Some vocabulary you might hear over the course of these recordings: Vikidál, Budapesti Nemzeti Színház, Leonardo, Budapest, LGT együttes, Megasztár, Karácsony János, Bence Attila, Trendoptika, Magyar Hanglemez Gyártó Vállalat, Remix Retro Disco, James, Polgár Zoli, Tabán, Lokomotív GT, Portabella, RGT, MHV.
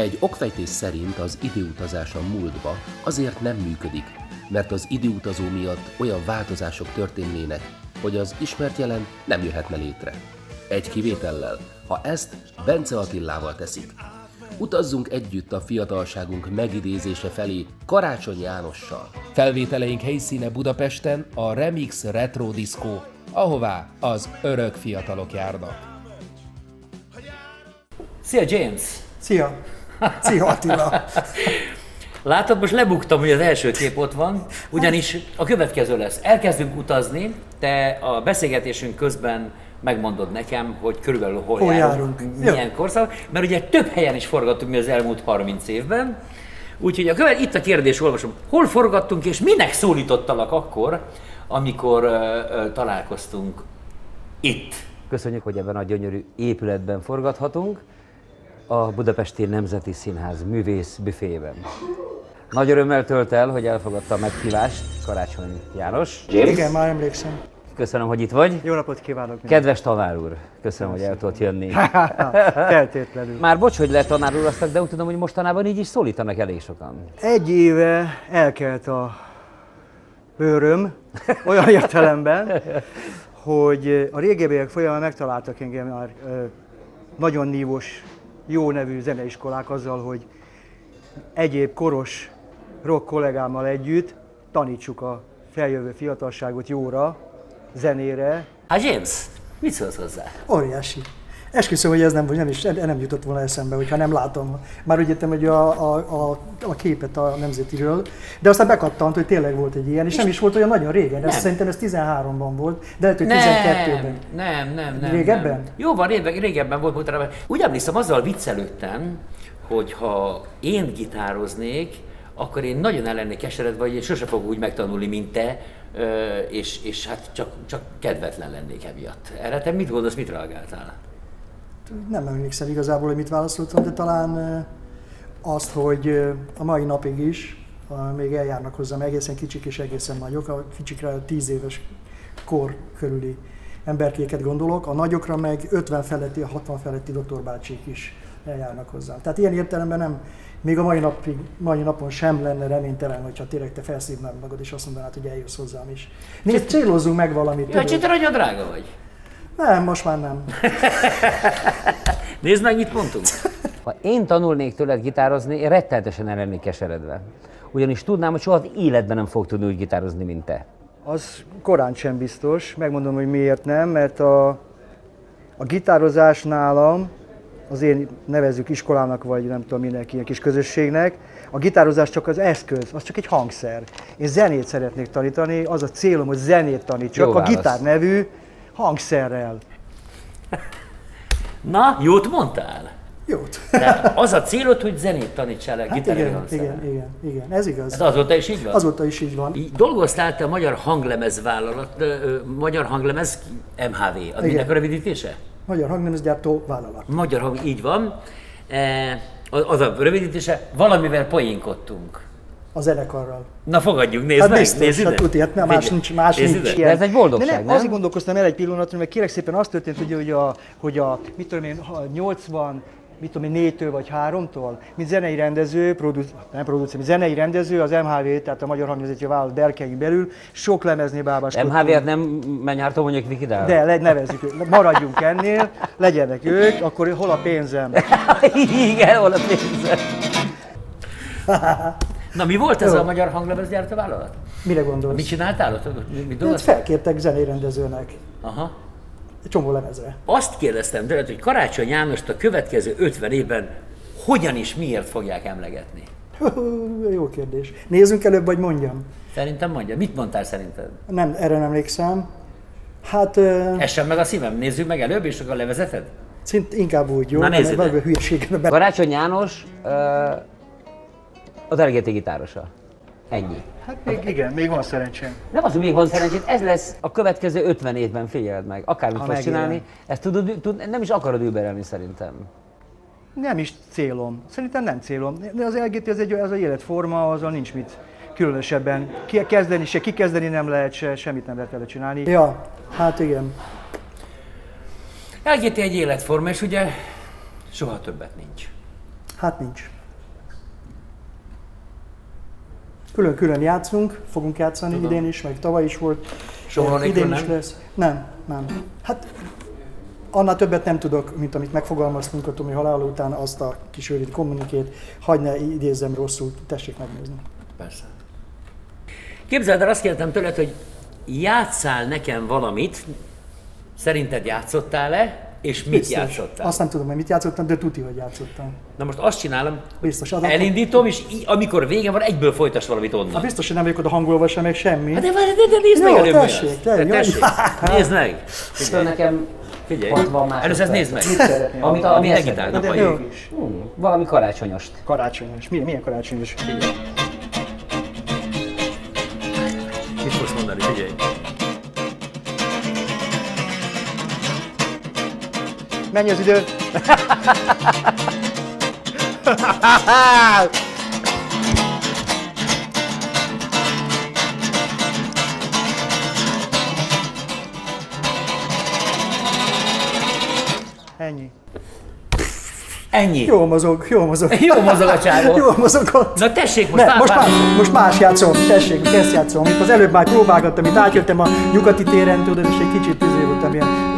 Egy okfejtés szerint az időutazás a múltba azért nem működik, mert az időutazó miatt olyan változások történnének, hogy az ismert jelen nem jöhetne létre. Egy kivétellel, ha ezt Bence Attilával teszik. Utazzunk együtt a fiatalságunk megidézése felé Karácsony Jánossal. Felvételeink helyszíne Budapesten a Remix Retro Disco, ahová az örök fiatalok járnak. Szia James! Szia! Szia Attila! Látod, most lebuktam, hogy az első kép ott van, ugyanis a következő lesz. Elkezdünk utazni, te a beszélgetésünk közben megmondod nekem, hogy körülbelül hol járunk, milyen korszak, mert ugye több helyen is forgattunk mi az elmúlt 30 évben. Úgyhogy itt a kérdés, olvasom, hol forgattunk és minek szólítottalak akkor, amikor találkoztunk itt. Köszönjük, hogy ebben a gyönyörű épületben forgathatunk, a Budapesti Nemzeti Színház művész büféjében. Nagy örömmel tölt el, hogy elfogadta a meghívást Karácsony János. James? Igen, már emlékszem. Köszönöm, hogy itt vagy. Jó napot kívánok mindenki. Kedves tanár úr, köszönöm, hogy el tudott jönni. Feltétlenül. Már bocs, hogy letanár úrasztak, de úgy tudom, hogy mostanában így is szólítanak elég sokan. Egy éve elkelt a bőröm, olyan értelemben, hogy a régebbiek folyamán megtaláltak engem már nagyon nívós, jó nevű zeneiskolák azzal, hogy egyéb koros rock kollégámmal együtt tanítsuk a feljövő fiatalságot jóra, zenére. Hát James, mit szólsz hozzá? Óriási. Esküszöm, hogy ez nem jutott volna eszembe, hogyha nem látom. Már úgy értem, hogy a képet a Nemzetiről, de aztán bekattant, hogy tényleg volt egy ilyen, és nem is volt olyan nagyon régen. Ez, szerintem ez 13-ban volt, de lehet, hogy 12-ben. Nem. Régebben? Nem. Jóval régebben volt utána. Úgy emlékszem, azzal viccelődtem, hogy ha én gitároznék, akkor én nagyon el lennék keseredve, hogy én sose fogok úgy megtanulni, mint te, és hát csak kedvetlen lennék emiatt. Erre te mit gondolsz, mit reagáltál? Nem emlékszem igazából, hogy mit válaszoltam, de talán azt, hogy a mai napig is még eljárnak hozzám egészen kicsik és egészen nagyok. A kicsikre 10 éves kor körüli emberkéket gondolok, a nagyokra meg 50 feletti, 60 feletti doktorbácsik is eljárnak hozzám. Tehát ilyen értelemben nem, még a mai napon sem lenne reménytelen, hogyha tényleg te felszívnád magad és azt mondanád, hogy eljössz hozzám is. Nézd, célozzunk meg valamit. Ja, te nagyon drága vagy. Nem, most már nem. Nézd meg, mit mondtunk. Ha én tanulnék tőled gitározni, én rettenetesen el lennék keseredve. Ugyanis tudnám, hogy soha az életben nem fog tudni úgy gitározni, mint te. Az korán sem biztos. Megmondom, hogy miért nem, mert a gitározás nálam, az én nevezzük iskolának, vagy nem tudom minek, ilyen kis közösségnek, a gitározás csak az eszköz, az csak egy hangszer. Én zenét szeretnék tanítani, az a célom, hogy zenét tanítsak. Jó a válasz. Gitár nevű hangszerrel. Na, jót mondtál? Jót. De az a célod, hogy zenét tanítsál el gitárral, hangszerrel. Igen, ez igaz. Ez azóta is így van? Azóta is így van. Dolgoztál te a Magyar Hanglemez Vállalat, Magyar Hanglemez MHV, az minek a rövidítése? Magyar Hanglemez Gyártó Vállalat. Magyar Hang, így van. Az a rövidítése, valamivel poénkodtunk. A zenekarral. Na fogadjuk, nézd hát meg, nézd ide. Tuti, hát más nincs. De ez egy boldogság, nem? Azért gondolkoztam el egy pillanatra, mert kérek szépen az történt, hogy a mit tudom én, 84-től vagy 3-tól, mint zenei rendező, zenei rendező, az MHV, tehát a Magyar Hanglemez Vállalat berkein belül, sok lemezni bábáskodtunk. MHV-t nem Mennyártól mondjuk Vikidál? De, nevezzük ők. Maradjunk ennél, legyenek ők, akkor hol a pénzem? Igen, hol a pénzem? Na, mi volt ez a Magyar Hanglemez Gyártó Vállalat? Mire gondolsz? Mit csináltál ott? Mit felkértek zenérendezőnek. Aha. Egy csomó lemezre. Azt kérdeztem tőled, hogy Karácsony Jánost a következő 50 évben hogyan és miért fogják emlegetni? Jó kérdés. Nézzünk előbb, vagy mondjam? Szerintem mondja. Mit mondtál szerinted? Nem, erre nem emlékszem. Hát... Essen meg a szívem, nézzük meg előbb, és akkor levezeted? Inkább úgy, jó? Na nézzük meg. Karácsony János... Az RGT gitárosa. Ennyi. Hát még van szerencsém. Nem az, hogy még van szerencsém, ez lesz a következő 50 évben, figyeld meg. Akármit fogsz csinálni, ezt nem is akarod überelni szerintem. Nem is célom. Szerintem nem célom. De az LGT az egy életforma, azzal nincs mit különösebben. Kikezdeni nem lehet, semmit nem lehet vele csinálni. Ja, hát igen. LGT egy életforma, és ugye soha többet nincs. Hát nincs. Külön-külön játszunk, fogunk játszani. Tudom. Idén is, meg tavaly is volt. Soha idén is lesz. Nem, nem. Hát annál többet nem tudok, mint amit megfogalmaztunk a Tomi halála után, azt a kis rövid kommunikét, hagyj ne idézzem rosszul, tessék megnézni. Persze. Képzeld el, azt kértem tőled, hogy játsszál nekem valamit, szerinted játszottál-e? És mit biztos játszottál? Azt nem tudom, hogy mit játszottam, de tuti, hogy játszottam. Na most azt csinálom, biztos, az elindítom, és amikor vége van, egyből folytas valamit onnan. Na biztos, hogy nem vagyok oda hangolvasra, meg semmi. Hát de nézd jó, meg előbb tessék, nézd meg! Figyelj, nekem először ezt nézd meg! Amit a megitálnak a jövő is. Valami karácsonyost. Karácsonyos. Milyen karácsonyos? Mit fogsz mondani? Figyelj! Menj az idő! Ennyi. Ennyi. Jól mozog, jól mozog. Jól mozog a csávó. Jól mozog ott. Na tessék, most más játszom. Tessék, most ezt játszom. Itt az előbb már próbálgattam, itt átjöttem a Nyugati téren, tudod, és egy kicsit tüzé voltam ilyen.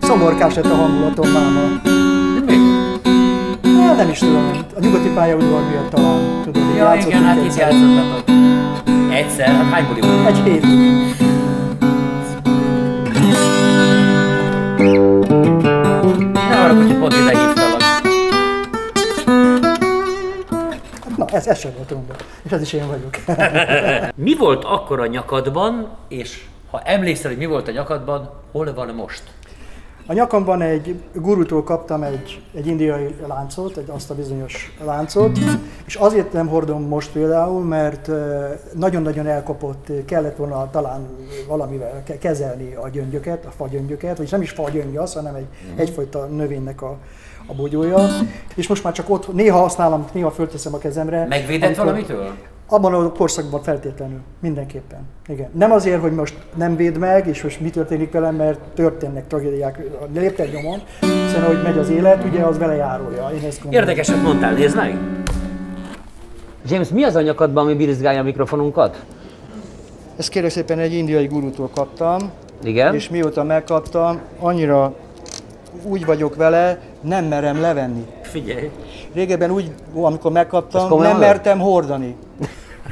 Szomorkás lett a hangulatom máma. Mi? Hát nem is tudom, a Nyugati pályaudvar miatt talán, tudod, hogy ja, játszottunk igen, egyszer. Hát itt játszottatok. Egyszer? Hát hány buli volt? Egy hét. Ne haragudj, hogy pont ide hívtalak. Na, ez sem volt romba. És ez is én vagyok. Mi volt akkor a nyakadban, és ha emlékszel, hogy mi volt a nyakadban, hol van most? A nyakamban egy gurutól kaptam egy indiai láncot, azt a bizonyos láncot, és azért nem hordom most például, mert nagyon-nagyon elkapott, kellett volna talán valamivel kezelni a gyöngyöket, a fagyöngyöket, vagyis nem is fagyöngy az, hanem egyfajta növénynek a bogyója, és most már csak ott néha használom, néha fölteszem a kezemre. Megvédett valamitől? Abban a korszakban feltétlenül, mindenképpen. Igen. Nem azért, hogy most nem véd meg, és most mi történik velem, mert történnek tragédiák a lépten-nyomon, hiszen ahogy megy az élet, ugye az vele járulja. Érdekeset mondtál, nézd meg! James, mi az a nyakadban, ami birizgálja a mikrofonunkat? Ezt kérlek szépen egy indiai gurútól kaptam. Igen? És mióta megkaptam, annyira úgy vagyok vele, nem merem levenni. Figyelj! Régebben úgy, amikor megkaptam, nem mertem hordani.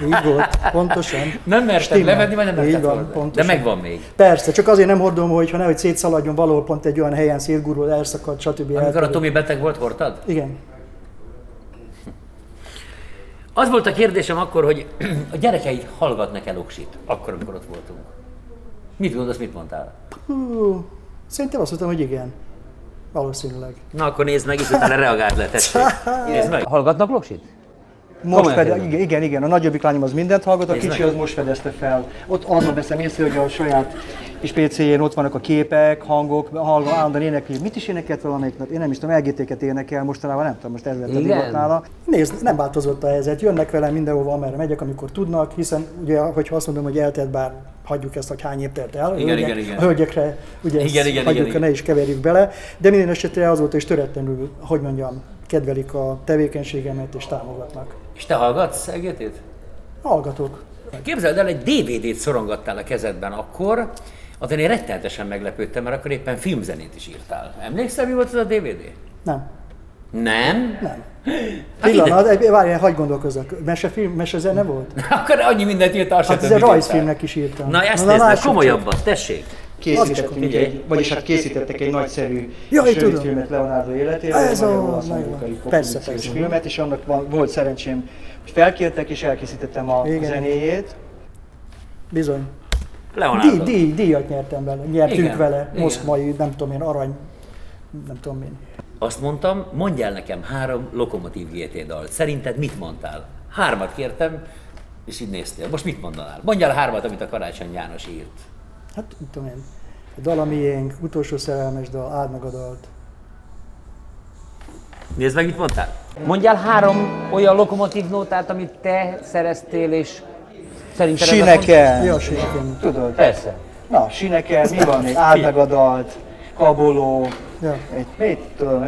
Így volt, pontosan. Nem mertem levenni, vagy nem mertem hordani. De megvan még. Persze, csak azért nem hordom, hogyha nehogy szétszaladjon valahol pont egy olyan helyen, szétgurul, elszakad, stb. Amikor a Tomi beteg volt, hordtad? Igen. Az volt a kérdésem akkor, hogy a gyerekeid hallgatnak-e Loksit, akkor, amikor ott voltunk. Mit gondolsz, mit mondtál? Hú, szerintem azt mondtam, hogy igen. Valószínűleg. Na akkor nézd meg, és utána reagált le, tessék. Nézd meg. Hallgatnak Loksit? Most igen, a nagyobbik lányom az mindent hallgat, a kicsi az most fedezte fel. Ott azon veszem észre, hogy a saját kis PC-jén ott vannak a képek, hangok, állandóan énekli. Mit is énekelt valamelyik nap? Én nem is tudom, LGT-ket énekel, mostanában nem tudom, most ez lett a divat nála. Nézd, nem változott a helyzet, jönnek velem mindenhova, amerre megyek, amikor tudnak, hiszen ugye, hogyha azt mondom, hogy eltelt, bár hagyjuk ezt, hogy hány év telt el, a hölgyekre ugye hagyjuk, ne is keverjük bele, de minden esetre azóta is töretlenül, hogy mondjam, kedvelik a tevékenységemet és támogatnak. És te hallgatsz LGT-t? Hallgatok. Képzeld el, egy DVD-t szorongattál a kezedben akkor, azon én rettenetesen meglepődtem, mert akkor éppen filmzenét is írtál. Emlékszel, mi volt ez a DVD? Nem. Nem? Nem. Hát pillanat, várjál, hagyj gondolkozzak. Mesezene volt? Akkor annyi mindent írtál, se többit. Hát ez rajzfilmnek is írtam. Na ezt nézd meg, komolyabban, tessék. Készítettek egy nagyszerű filmet Leonardo életéről, ez a amerikai popkulturális filmet, és annak volt szerencsém, hogy felkértek és elkészítettem a zenéjét. Bizony. Leonardo. Díjat nyertem vele, nyertünk vele, moszkvai, nem tudom én, arany, nem tudom én. Azt mondtam, mondjál nekem 3 Lokomotív GT dalt. Szerinted mit mondtál? 3-at kértem, és így néztél. Most mit mondanál? Mondjál 3-at, amit a Karácsony János írt. Hát, mit tudom én, a dal a miénk, utolsó szerelmes dal, áld meg a dalt. Nézd meg, mit mondtál? Mondjál 3 olyan lokomotív nótát, amit te szereztél, és szerinted... Sineken! Jó, Sineken. Tudod? Persze. Na, Sineken, mi van még? Áld meg a dalt, Kaboló,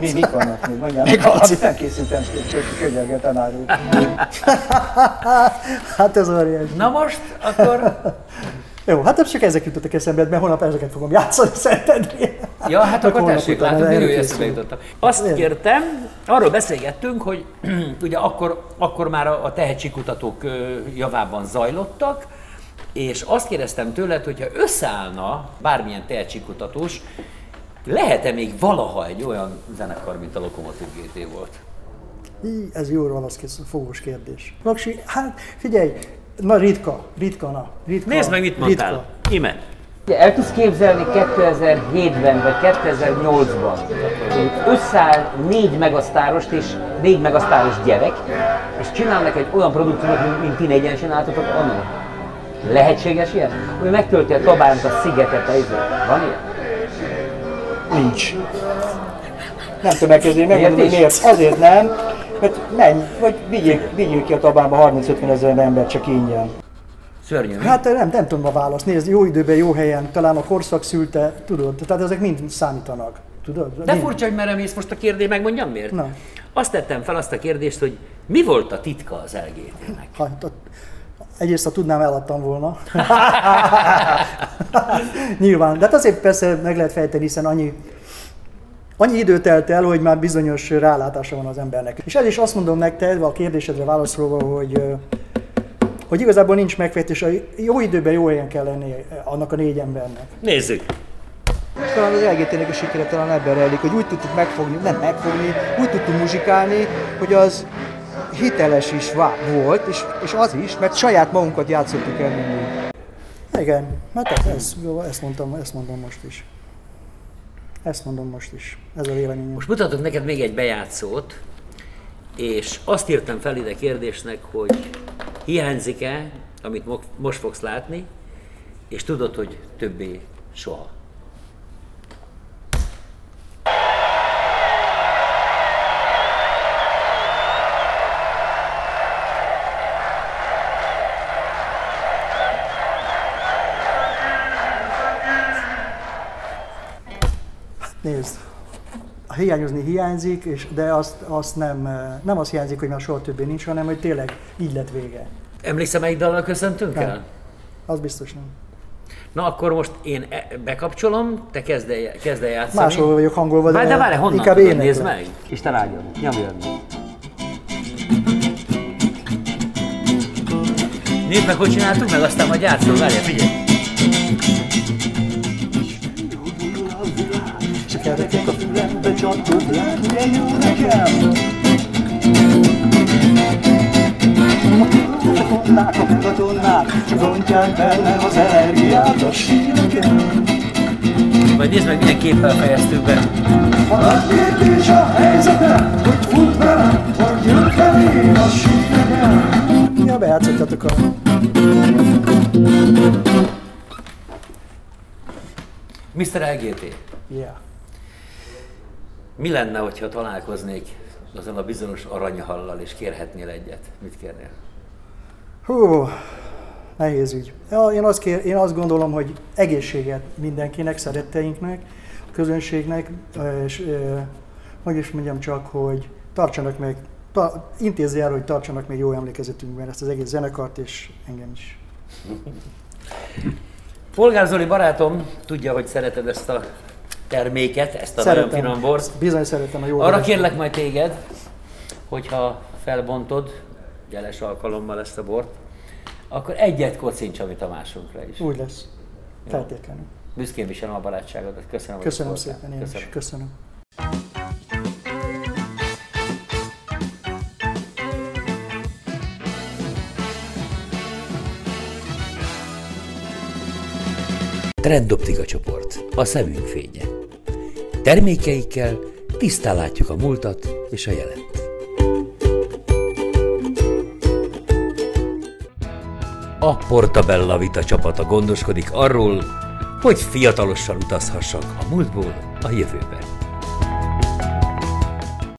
Mik vannak még, mondjál, amit nem készítem, könyörgöm, tanár úr. Hát ez óriási. Na most, akkor... Jó, hát nem csak ezek jutottak eszembe, mert holnap ezeket fogom játszani Szentendrén. Ja, hát akkor tessék, látom, miről eszembe jutottam. Azt kértem, arról beszélgettünk, hogy ugye akkor már a tehetségkutatók javában zajlottak, és azt kérdeztem tőled, hogyha összeállna bármilyen tehetségkutatós, lehet-e még valaha egy olyan zenekar, mint a Lokomotív GT volt? Ez jóra van, az kész, fogós kérdés. Laksi, hát figyelj, na ritka. Nézd meg, mit mondtál, Ime. El tudsz képzelni 2007-ben vagy 2008-ban, hogy összeáll 4 megasztárost és 4 megasztáros gyerek, és csinálnak egy olyan produkciót, mint ti négyen csináltatok annól. Lehetséges ilyen? Hogy megtölti a Tabánt, a szigetet, van ilyen? Nincs. Nem tudom elkezdeni, megmondani miért. Azért nem, mert menj, vagy vigyék ki a Tabánba 30-50 000 embert csak ingyen. Szörnyű. Hát nem tudom a választ. Nézd, jó időben, jó helyen, talán a korszak szülte, tudod, tehát ezek mind számítanak. Tudod? De mind. Furcsa, hogy merem ész most a kérdés, megmondjam miért? Na. Azt tettem fel azt a kérdést, hogy mi volt a titka az LGT-nek? Hát, egyrészt, ha tudnám, eladtam volna. Nyilván. De hát azért persze meg lehet fejteni, hiszen annyi idő telt el, hogy már bizonyos rálátása van az embernek. És ez is azt mondom neked, a kérdésedre válaszolva, hogy igazából nincs megfejtés, jó időben jó helyen kell lenni annak a 4 embernek. Nézzük! És talán az LGT-nek a sikere talán ebben rejlik, hogy úgy tudtuk megfogni, úgy tudtuk muzsikálni, hogy az hiteles is volt, és az is, mert saját magunkat játszottuk el mindig. Igen, mert ezt mondom most is. Ez a véleményem. Most mutatok neked még egy bejátszót, és azt írtam fel ide kérdésnek, hogy hiányzik-e, amit most fogsz látni, és tudod, hogy többé soha. Nézd, hiányozni hiányzik, de azt nem az hiányzik, hogy már soha többé nincs, hanem hogy tényleg így lett vége. Emlékszem, melyik dallal köszöntünk el? Az biztos nem. Na akkor most én bekapcsolom, te kezd el játszani. Máshol vagyok hangolva, de várj, honnan inkább tudod, nézd meg. Isten áldjon, nyomjad meg. Nézd meg, hogy csináltuk meg, aztán majd játszol, várjál, figyelj. Kereket a fülembe csatod, lát, de jó nekem! A katonák, csak rontják bennem az energiát, a síreken! Vagy nézd meg, milyen képpel fejeztük be! A kérdés a helyzetem, hogy fut velem, vagy jön felé, a síreken! Ja, bejátszottatok a... Mr. LGT! Yeah. Mi lenne, hogyha találkoznék azon a bizonyos aranyhallal, és kérhetnél egyet? Mit kérnél? Hú, nehéz ügy. Ja, én azt gondolom, hogy egészséget mindenkinek, szeretteinknek, a közönségnek, és meg is mondjam csak, hogy tartsanak meg, intézzi el, hogy tartsanak meg jó emlékezetünkben ezt az egész zenekart, és engem is. Polgár Zoli barátom tudja, hogy szereted ezt a terméket, ezt a nagyon finom bort. Bizony szeretem a jó. Arra kérlek majd téged, hogyha felbontod jeles alkalommal ezt a bort, akkor egyet kocincs, amit a másunkra is. Úgy lesz. Jó? Feltétlenül. Büszkén viselem a barátságodat. Köszönöm, hogy szépen, én is. Köszönöm. Trendoptika csoport, a szemünk fénye. Termékeikkel tisztán látjuk a múltat és a jelent. A Portabella Vita csapata gondoskodik arról, hogy fiatalosan utazhassak a múltból a jövőbe.